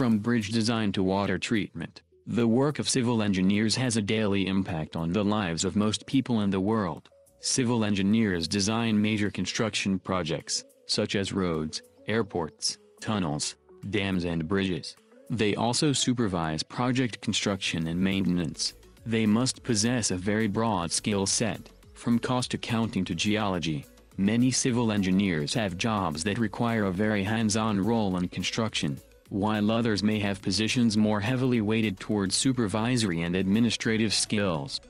From bridge design to water treatment, the work of civil engineers has a daily impact on the lives of most people in the world. Civil engineers design major construction projects, such as roads, airports, tunnels, dams and bridges. They also supervise project construction and maintenance. They must possess a very broad skill set, from cost accounting to geology. Many civil engineers have jobs that require a very hands-on role in construction, while others may have positions more heavily weighted towards supervisory and administrative skills.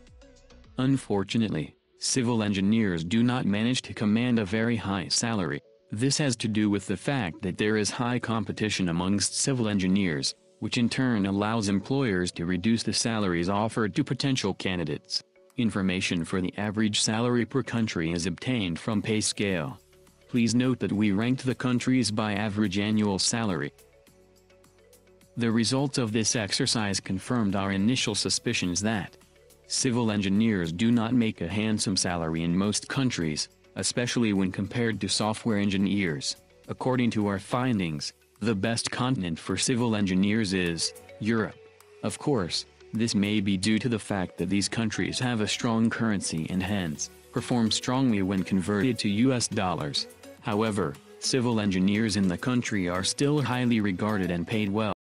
Unfortunately, civil engineers do not manage to command a very high salary. This has to do with the fact that there is high competition amongst civil engineers, which in turn allows employers to reduce the salaries offered to potential candidates. Information for the average salary per country is obtained from payscale. Please note that we ranked the countries by average annual salary. The results of this exercise confirmed our initial suspicions that civil engineers do not make a handsome salary in most countries, especially when compared to software engineers. According to our findings, the best continent for civil engineers is Europe. Of course, this may be due to the fact that these countries have a strong currency and hence perform strongly when converted to US dollars. However, civil engineers in the country are still highly regarded and paid well.